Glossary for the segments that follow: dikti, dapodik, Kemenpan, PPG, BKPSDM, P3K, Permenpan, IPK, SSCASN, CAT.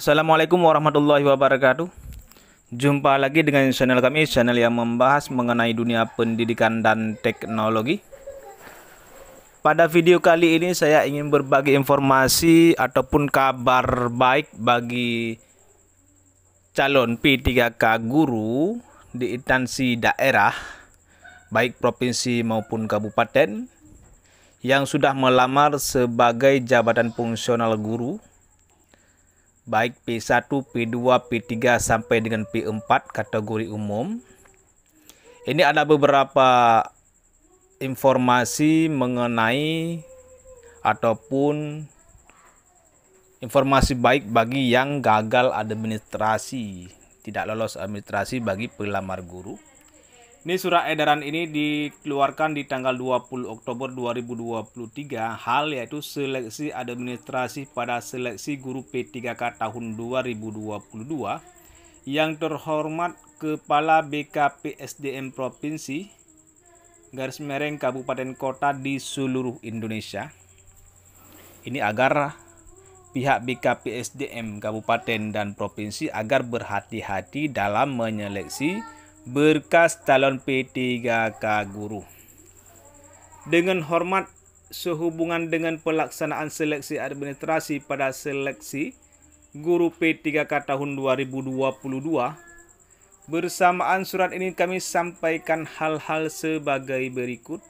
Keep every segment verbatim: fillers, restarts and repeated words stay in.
Assalamualaikum warahmatullahi wabarakatuh. Jumpa lagi dengan channel kami, channel yang membahas mengenai dunia pendidikan dan teknologi. Pada video kali ini saya ingin berbagi informasi ataupun kabar baik bagi calon P tiga K guru di instansi daerah, baik provinsi maupun kabupaten, yang sudah melamar sebagai jabatan fungsional guru, baik P satu, P dua, P tiga sampai dengan P empat kategori umum. Ini ada beberapa informasi mengenai ataupun informasi baik bagi yang gagal administrasi, tidak lolos administrasi bagi pelamar guru. Ini surat edaran ini dikeluarkan di tanggal dua puluh Oktober dua ribu dua puluh tiga, hal yaitu seleksi administrasi pada seleksi guru P tiga K tahun dua ribu dua puluh dua yang terhormat Kepala B K P S D M Provinsi garis miring Kabupaten Kota di seluruh Indonesia. Ini agar pihak B K P S D M Kabupaten dan Provinsi agar berhati-hati dalam menyeleksi berkas calon P tiga K guru. Dengan hormat sehubungan dengan pelaksanaan seleksi administrasi pada seleksi guru P tiga K tahun dua ribu dua puluh dua, bersamaan surat ini kami sampaikan hal-hal sebagai berikut.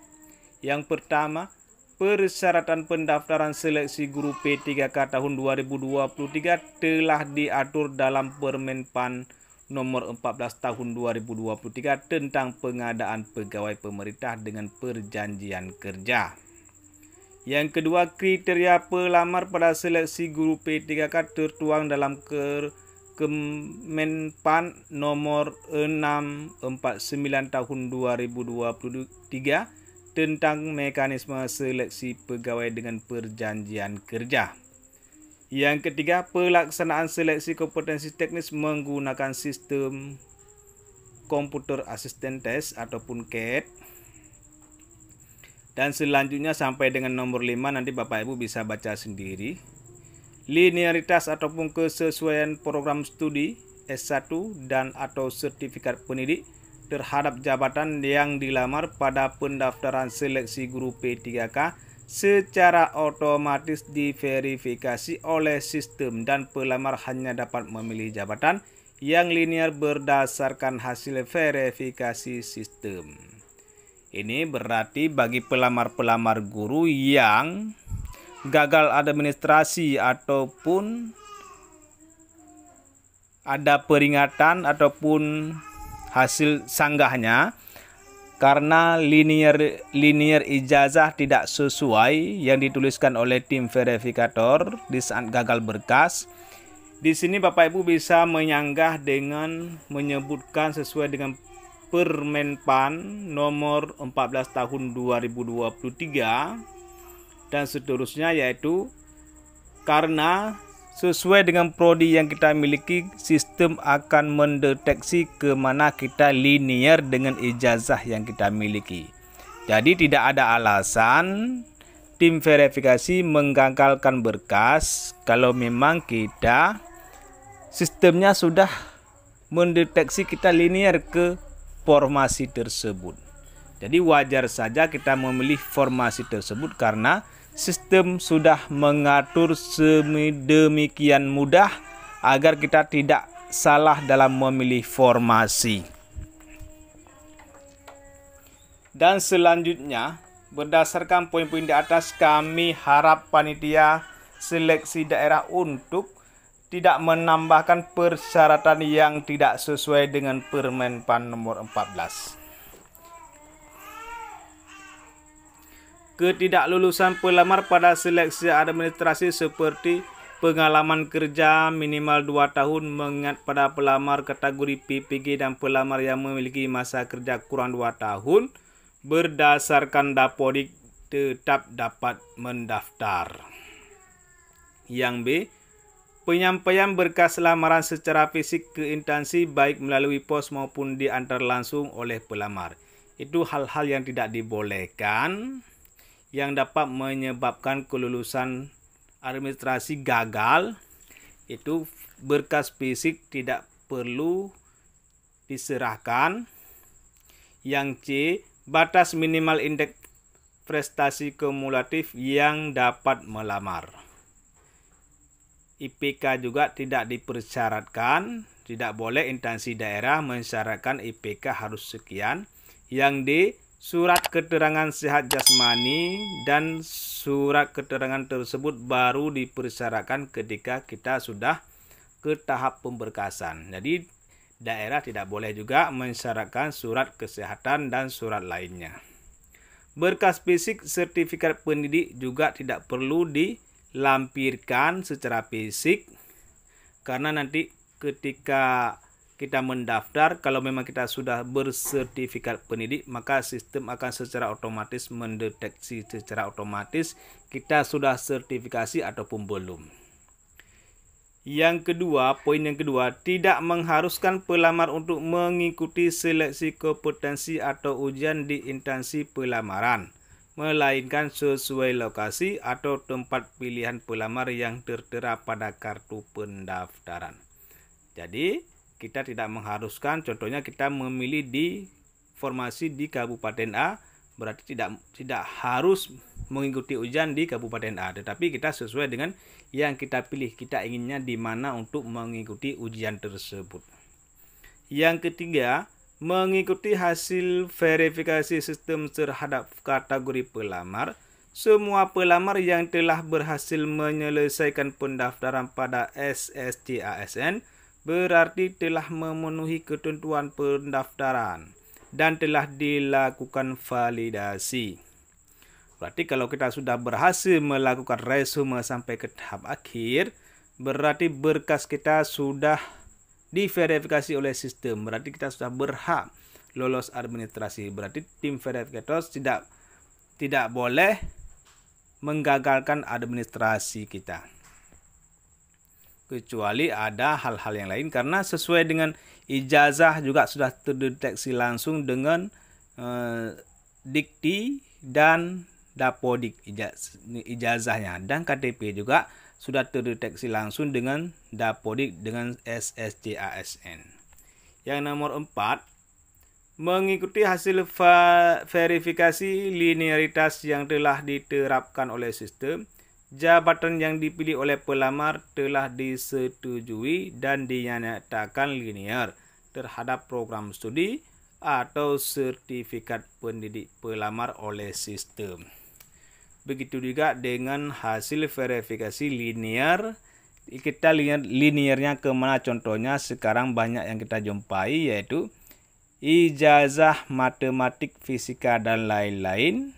Yang pertama, persyaratan pendaftaran seleksi guru P tiga K tahun dua ribu dua puluh tiga telah diatur dalam Permenpan Nomor empat belas Tahun dua ribu dua puluh tiga tentang pengadaan pegawai pemerintah dengan perjanjian kerja. Yang kedua, kriteria pelamar pada seleksi guru P tiga K tertuang dalam Kemenpan Nomor enam ratus empat puluh sembilan Tahun dua ribu dua puluh tiga tentang mekanisme seleksi pegawai dengan perjanjian kerja. Yang ketiga, pelaksanaan seleksi kompetensi teknis menggunakan sistem komputer asisten tes ataupun C A T. Dan selanjutnya sampai dengan nomor lima, nanti Bapak Ibu bisa baca sendiri. Linearitas ataupun kesesuaian program studi S satu dan atau sertifikat pendidik terhadap jabatan yang dilamar pada pendaftaran seleksi guru P tiga K secara otomatis diverifikasi oleh sistem, dan pelamar hanya dapat memilih jabatan yang linear berdasarkan hasil verifikasi sistem. Ini berarti bagi pelamar-pelamar guru yang gagal administrasi ataupun ada peringatan ataupun hasil sanggahnya karena linear linear ijazah tidak sesuai yang dituliskan oleh tim verifikator di saat gagal berkas. Di sini Bapak Ibu bisa menyanggah dengan menyebutkan sesuai dengan Permenpan Nomor empat belas Tahun dua ribu dua puluh tiga dan seterusnya, yaitu karena sesuai dengan prodi yang kita miliki, sistem akan mendeteksi kemana kita linear dengan ijazah yang kita miliki. Jadi tidak ada alasan tim verifikasi menggagalkan berkas kalau memang kita sistemnya sudah mendeteksi kita linear ke formasi tersebut. Jadi wajar saja kita memilih formasi tersebut karena sistem sudah mengatur sedemikian mudah agar kita tidak salah dalam memilih formasi. Dan selanjutnya, berdasarkan poin-poin di atas, kami harap panitia seleksi daerah untuk tidak menambahkan persyaratan yang tidak sesuai dengan Permenpan Nomor empat belas. Ketidaklulusan pelamar pada seleksi administrasi seperti pengalaman kerja minimal dua tahun mengingat pada pelamar kategori P P G dan pelamar yang memiliki masa kerja kurang dua tahun berdasarkan dapodik tetap dapat mendaftar. Yang B, penyampaian berkas lamaran secara fisik ke instansi baik melalui pos maupun diantar langsung oleh pelamar. Itu hal-hal yang tidak dibolehkan, yang dapat menyebabkan kelulusan administrasi gagal, itu berkas fisik tidak perlu diserahkan. Yang C, batas minimal indeks prestasi kumulatif yang dapat melamar. I P K juga tidak dipersyaratkan, tidak boleh instansi daerah mensyaratkan I P K harus sekian. Yang D, surat keterangan sehat jasmani dan surat keterangan tersebut baru dipersyaratkan ketika kita sudah ke tahap pemberkasan. Jadi daerah tidak boleh juga mensyaratkan surat kesehatan dan surat lainnya. Berkas fisik sertifikat pendidik juga tidak perlu dilampirkan secara fisik, karena nanti ketika kita mendaftar, kalau memang kita sudah bersertifikat pendidik, maka sistem akan secara otomatis mendeteksi secara otomatis kita sudah sertifikasi ataupun belum. Yang kedua, poin yang kedua, tidak mengharuskan pelamar untuk mengikuti seleksi kompetensi atau ujian di instansi pelamaran, melainkan sesuai lokasi atau tempat pilihan pelamar yang tertera pada kartu pendaftaran. Jadi kita tidak mengharuskan, contohnya kita memilih di formasi di Kabupaten A, berarti tidak tidak harus mengikuti ujian di Kabupaten A, tetapi kita sesuai dengan yang kita pilih, kita inginnya di mana untuk mengikuti ujian tersebut. Yang ketiga, mengikuti hasil verifikasi sistem terhadap kategori pelamar. Semua pelamar yang telah berhasil menyelesaikan pendaftaran pada S S C A S N berarti telah memenuhi ketentuan pendaftaran dan telah dilakukan validasi. Berarti kalau kita sudah berhasil melakukan resume sampai ke tahap akhir, berarti berkas kita sudah diverifikasi oleh sistem, berarti kita sudah berhak lolos administrasi. Berarti tim verifikator tidak tidak boleh menggagalkan administrasi kita, kecuali ada hal-hal yang lain, karena sesuai dengan ijazah juga sudah terdeteksi langsung dengan eh, dikti dan dapodik ijazahnya, dan K T P juga sudah terdeteksi langsung dengan dapodik dengan S S C A S N. Yang nomor empat, mengikuti hasil verifikasi linearitas yang telah diterapkan oleh sistem. Jabatan yang dipilih oleh pelamar telah disetujui dan dinyatakan linier terhadap program studi atau sertifikat pendidik pelamar oleh sistem. Begitu juga dengan hasil verifikasi linier. Kita lihat liniernya kemana, contohnya sekarang banyak yang kita jumpai, yaitu ijazah matematik, fisika, dan lain-lain.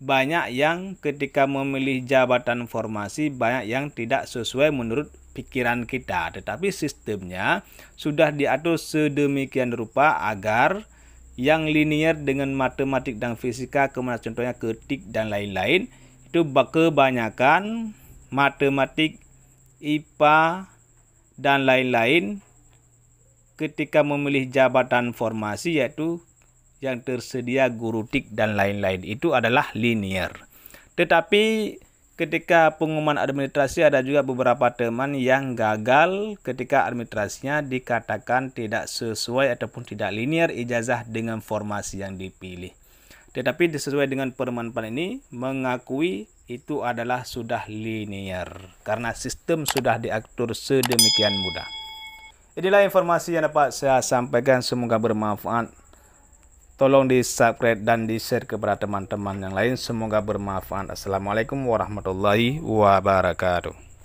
Banyak yang ketika memilih jabatan formasi, banyak yang tidak sesuai menurut pikiran kita, tetapi sistemnya sudah diatur sedemikian rupa agar yang linier dengan matematik dan fisika, kemana contohnya ketik dan lain-lain, itu kebanyakan matematik, I P A, dan lain-lain ketika memilih jabatan formasi, yaitu yang tersedia guru tik dan lain-lain, itu adalah linear. Tetapi ketika pengumuman administrasi, ada juga beberapa teman yang gagal ketika administrasinya dikatakan tidak sesuai ataupun tidak linear ijazah dengan formasi yang dipilih. Tetapi sesuai dengan Permenpan ini mengakui itu adalah sudah linear, karena sistem sudah diatur sedemikian mudah. Inilah informasi yang dapat saya sampaikan, semoga bermanfaat. Tolong di-subscribe dan di-share kepada teman-teman yang lain. Semoga bermanfaat. Assalamualaikum warahmatullahi wabarakatuh.